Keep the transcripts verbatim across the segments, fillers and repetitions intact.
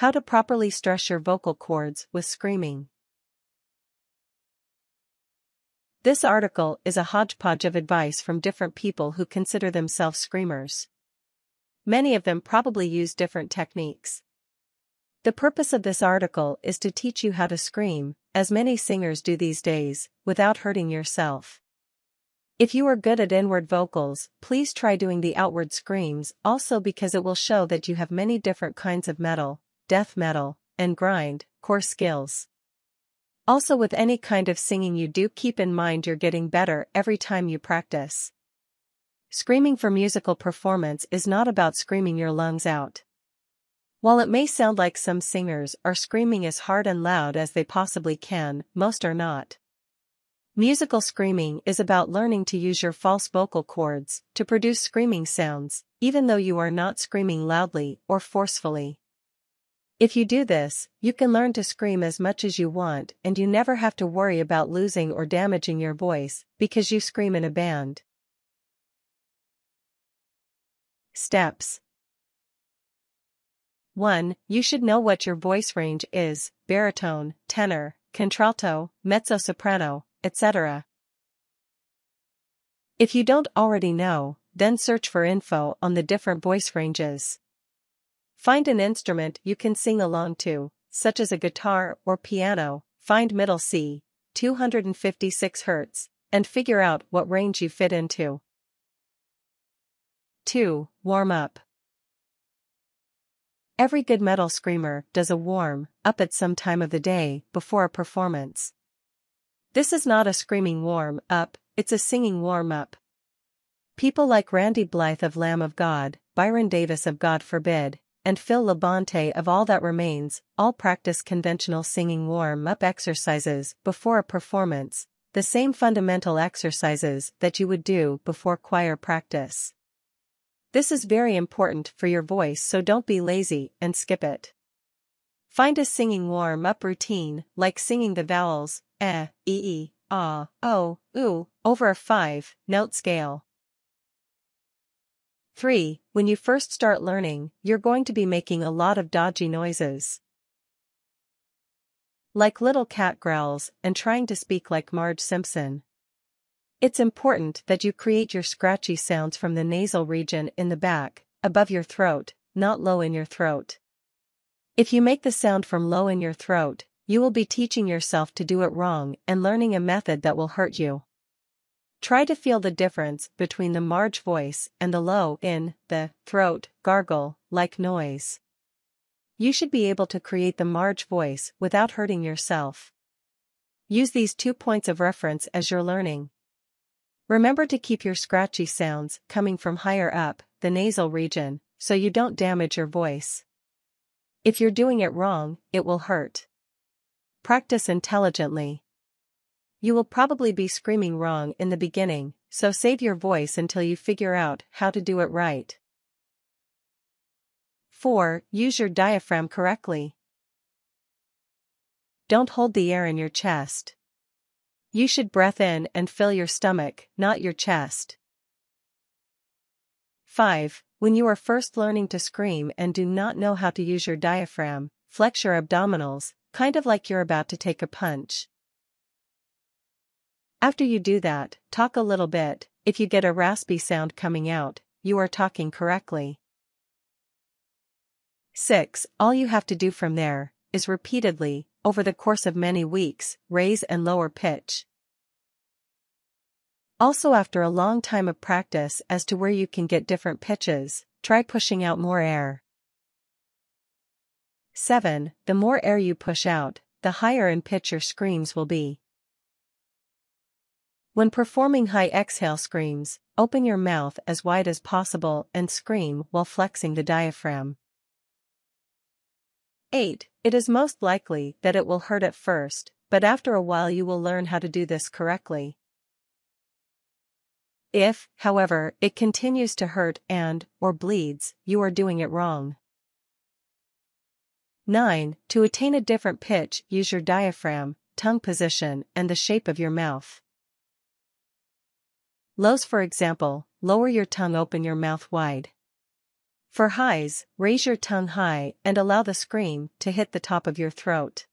How to properly stress your vocal cords with screaming. This article is a hodgepodge of advice from different people who consider themselves screamers. Many of them probably use different techniques. The purpose of this article is to teach you how to scream, as many singers do these days, without hurting yourself. If you are good at inward vocals, please try doing the outward screams also, because it will show that you have many different kinds of metal, death metal, and grind, core skills. Also, with any kind of singing you do, keep in mind you're getting better every time you practice. Screaming for musical performance is not about screaming your lungs out. While it may sound like some singers are screaming as hard and loud as they possibly can, most are not. Musical screaming is about learning to use your false vocal cords to produce screaming sounds, even though you are not screaming loudly or forcefully. If you do this, you can learn to scream as much as you want, and you never have to worry about losing or damaging your voice because you scream in a band. Steps. one. You should know what your voice range is: baritone, tenor, contralto, mezzo-soprano, et cetera. If you don't already know, then search for info on the different voice ranges. Find an instrument you can sing along to, such as a guitar or piano, find middle C, two hundred fifty-six hertz, and figure out what range you fit into. two. Warm up. Every good metal screamer does a warm up at some time of the day before a performance. This is not a screaming warm up, it's a singing warm up. People like Randy Blythe of Lamb of God, Byron Davis of God Forbid, and Phil Labonte of All That Remains all practice conventional singing warm-up exercises before a performance, the same fundamental exercises that you would do before choir practice. This is very important for your voice, so don't be lazy and skip it. Find a singing warm-up routine, like singing the vowels eh, e, e, ah, o, oo, over a five-note scale. three. When you first start learning, you're going to be making a lot of dodgy noises, like little cat growls and trying to speak like Marge Simpson. It's important that you create your scratchy sounds from the nasal region in the back, above your throat, not low in your throat. If you make the sound from low in your throat, you will be teaching yourself to do it wrong and learning a method that will hurt you. Try to feel the difference between the Marge voice and the low in the throat gargle-like noise. You should be able to create the Marge voice without hurting yourself. Use these two points of reference as you're learning. Remember to keep your scratchy sounds coming from higher up the nasal region, so you don't damage your voice. If you're doing it wrong, it will hurt. Practice intelligently. You will probably be screaming wrong in the beginning, so save your voice until you figure out how to do it right. four. Use your diaphragm correctly. Don't hold the air in your chest. You should breath in and fill your stomach, not your chest. five. When you are first learning to scream and do not know how to use your diaphragm, flex your abdominals, kind of like you're about to take a punch. After you do that, talk a little bit. If you get a raspy sound coming out, you are talking correctly. six. All you have to do from there is repeatedly, over the course of many weeks, raise and lower pitch. Also, after a long time of practice as to where you can get different pitches, try pushing out more air. seven. The more air you push out, the higher in pitch your screams will be. When performing high exhale screams, open your mouth as wide as possible and scream while flexing the diaphragm. eight. It is most likely that it will hurt at first, but after a while you will learn how to do this correctly. If, however, it continues to hurt and, or bleeds, you are doing it wrong. nine. To attain a different pitch, use your diaphragm, tongue position, and the shape of your mouth. Lows, for example, lower your tongue, open your mouth wide. For highs, raise your tongue high and allow the scream to hit the top of your throat.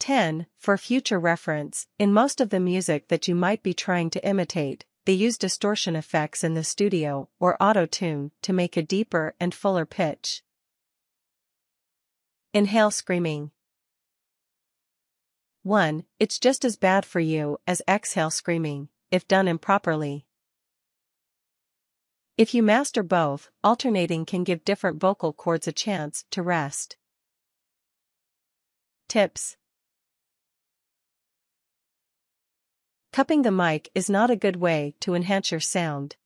ten. For future reference, in most of the music that you might be trying to imitate, they use distortion effects in the studio or auto-tune to make a deeper and fuller pitch. Inhale screaming. one. It's just as bad for you as exhale screaming, if done improperly. If you master both, alternating can give different vocal cords a chance to rest. Tips. Cupping the mic is not a good way to enhance your sound.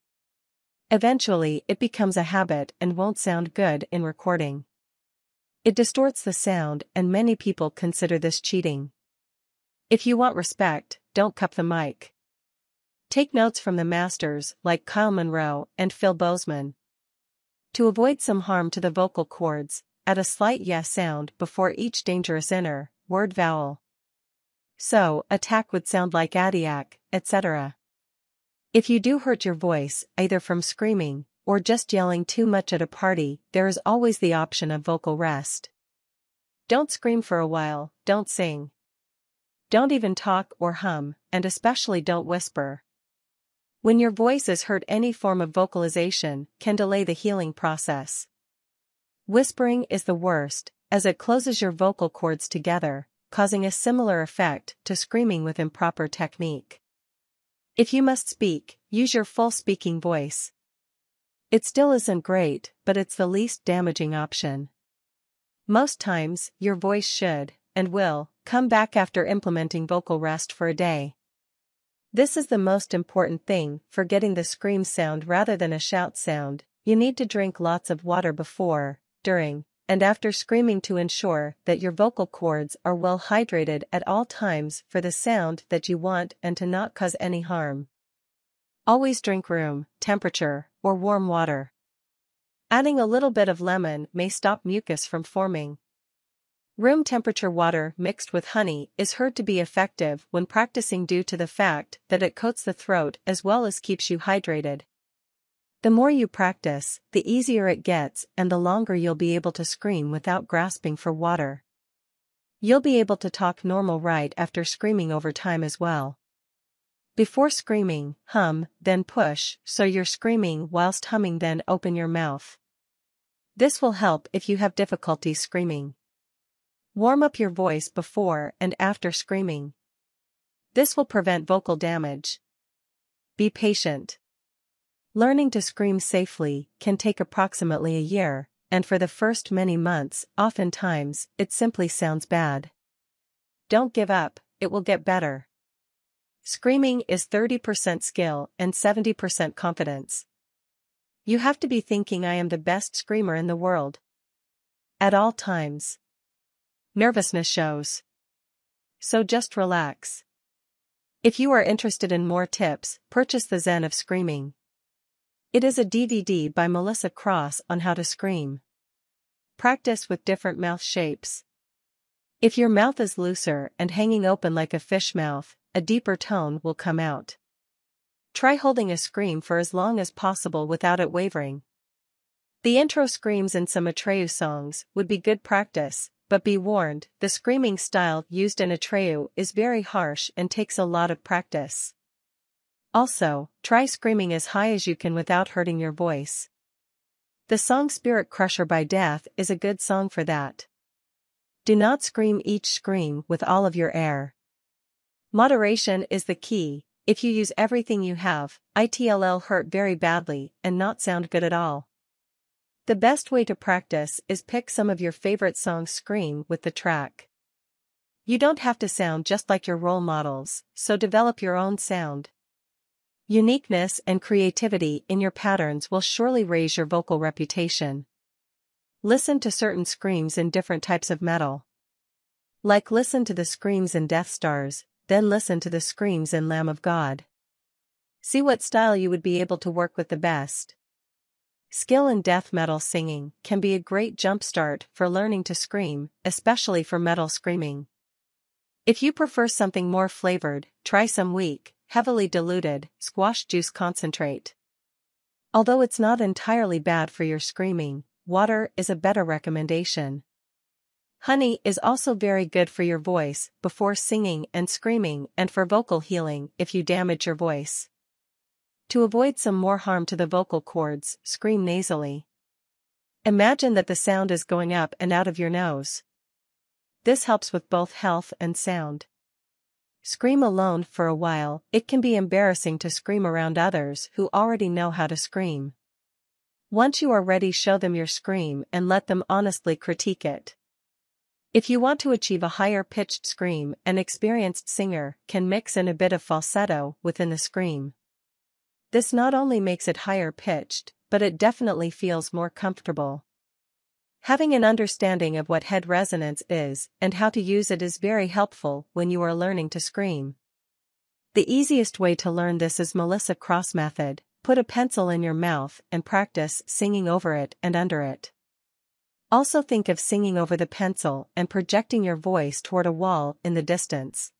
Eventually it becomes a habit and won't sound good in recording. It distorts the sound and many people consider this cheating. If you want respect, don't cup the mic. Take notes from the masters like Kyle Monroe and Phil Bozeman. To avoid some harm to the vocal cords, add a slight yeah sound before each dangerous inner word vowel. So, attack would sound like adiac, et cetera. If you do hurt your voice, either from screaming, or just yelling too much at a party, there is always the option of vocal rest. Don't scream for a while, don't sing. Don't even talk or hum, and especially don't whisper. When your voice is hurt, any form of vocalization can delay the healing process. Whispering is the worst, as it closes your vocal cords together, causing a similar effect to screaming with improper technique. If you must speak, use your full speaking voice. It still isn't great, but it's the least damaging option. Most times, your voice should, and will, come back after implementing vocal rest for a day. This is the most important thing for getting the scream sound rather than a shout sound. You need to drink lots of water before, during, and after screaming to ensure that your vocal cords are well hydrated at all times for the sound that you want and to not cause any harm. Always drink room temperature or warm water. Adding a little bit of lemon may stop mucus from forming. Room temperature water mixed with honey is heard to be effective when practicing due to the fact that it coats the throat as well as keeps you hydrated. The more you practice, the easier it gets and the longer you'll be able to scream without grasping for water. You'll be able to talk normal right after screaming over time as well. Before screaming, hum, then push, so you're screaming whilst humming, then open your mouth. This will help if you have difficulty screaming. Warm up your voice before and after screaming. This will prevent vocal damage. Be patient. Learning to scream safely can take approximately a year, and for the first many months, oftentimes, it simply sounds bad. Don't give up, it will get better. Screaming is thirty percent skill and seventy percent confidence. You have to be thinking, I am the best screamer in the world. At all times. Nervousness shows. So just relax. If you are interested in more tips, purchase The Zen of Screaming. It is a D V D by Melissa Cross on how to scream. Practice with different mouth shapes. If your mouth is looser and hanging open like a fish mouth, a deeper tone will come out. Try holding a scream for as long as possible without it wavering. The intro screams in some Atreyu songs would be good practice, but be warned, the screaming style used in Atreyu is very harsh and takes a lot of practice. Also, try screaming as high as you can without hurting your voice. The song Spirit Crusher by Death is a good song for that. Do not scream each scream with all of your air. Moderation is the key. If you use everything you have, it'll hurt very badly and not sound good at all. The best way to practice is pick some of your favorite songs, scream with the track. You don't have to sound just like your role models, so develop your own sound. Uniqueness and creativity in your patterns will surely raise your vocal reputation. Listen to certain screams in different types of metal. Like listen to the screams in Deathstars, then listen to the screams in Lamb of God. See what style you would be able to work with the best. Skill in death metal singing can be a great jumpstart for learning to scream, especially for metal screaming. If you prefer something more flavored, try some weak, heavily diluted squash juice concentrate. Although it's not entirely bad for your screaming, water is a better recommendation. Honey is also very good for your voice before singing and screaming and for vocal healing if you damage your voice. To avoid some more harm to the vocal cords, scream nasally. Imagine that the sound is going up and out of your nose. This helps with both health and sound. Scream alone for a while. It can be embarrassing to scream around others who already know how to scream. Once you are ready, show them your scream and let them honestly critique it. If you want to achieve a higher-pitched scream, an experienced singer can mix in a bit of falsetto within the scream. This not only makes it higher-pitched, but it definitely feels more comfortable. Having an understanding of what head resonance is and how to use it is very helpful when you are learning to scream. The easiest way to learn this is Melissa Cross method. Put a pencil in your mouth and practice singing over it and under it. Also think of singing over the pencil and projecting your voice toward a wall in the distance.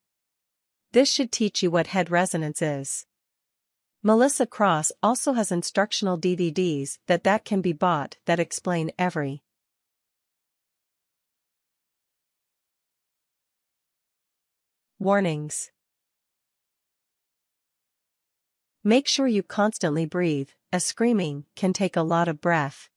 This should teach you what head resonance is. Melissa Cross also has instructional D V Ds that that can be bought that explain every warnings. Make sure you constantly breathe, as screaming can take a lot of breath.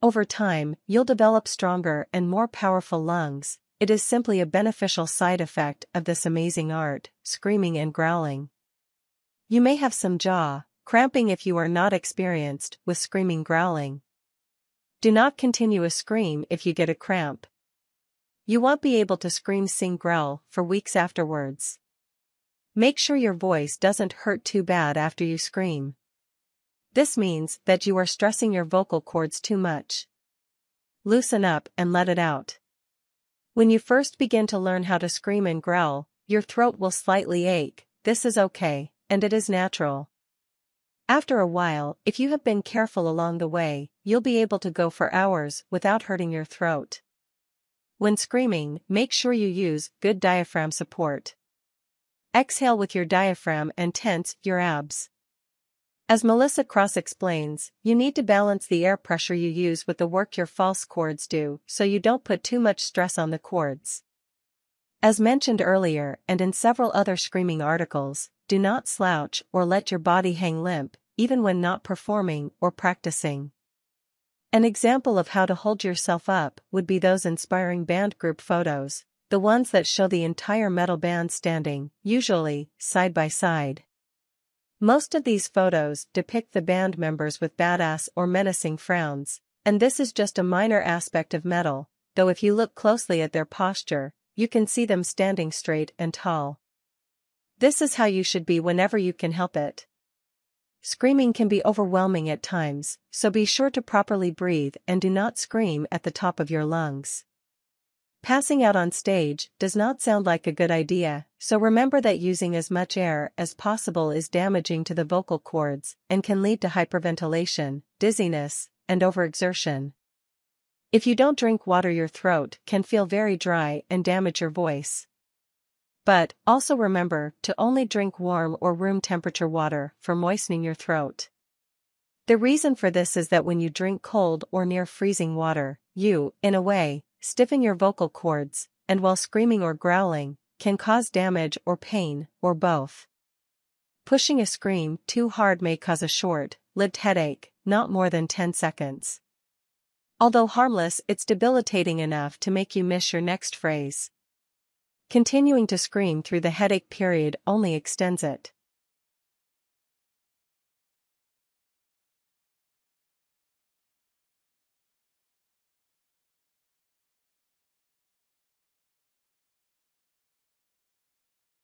Over time, you'll develop stronger and more powerful lungs. It is simply a beneficial side effect of this amazing art, screaming and growling. You may have some jaw cramping if you are not experienced with screaming growling. Do not continue a scream if you get a cramp. You won't be able to scream, sing, growl for weeks afterwards. Make sure your voice doesn't hurt too bad after you scream. This means that you are stressing your vocal cords too much. Loosen up and let it out. When you first begin to learn how to scream and growl, your throat will slightly ache. This is okay, and it is natural. After a while, if you have been careful along the way, you'll be able to go for hours without hurting your throat. When screaming, make sure you use good diaphragm support. Exhale with your diaphragm and tense your abs. As Melissa Cross explains, you need to balance the air pressure you use with the work your false cords do so you don't put too much stress on the cords. As mentioned earlier and in several other screaming articles, do not slouch or let your body hang limp, even when not performing or practicing. An example of how to hold yourself up would be those inspiring band group photos, the ones that show the entire metal band standing, usually side by side. Most of these photos depict the band members with badass or menacing frowns, and this is just a minor aspect of metal, though if you look closely at their posture, you can see them standing straight and tall. This is how you should be whenever you can help it. Screaming can be overwhelming at times, so be sure to properly breathe and do not scream at the top of your lungs. Passing out on stage does not sound like a good idea, so remember that using as much air as possible is damaging to the vocal cords and can lead to hyperventilation, dizziness, and overexertion. If you don't drink water, your throat can feel very dry and damage your voice. But, also remember to only drink warm or room temperature water for moistening your throat. The reason for this is that when you drink cold or near freezing water, you, in a way, stiffen your vocal cords, and while screaming or growling, can cause damage or pain, or both. Pushing a scream too hard may cause a short-lived headache, not more than ten seconds. Although harmless, it's debilitating enough to make you miss your next phrase. Continuing to scream through the headache period only extends it.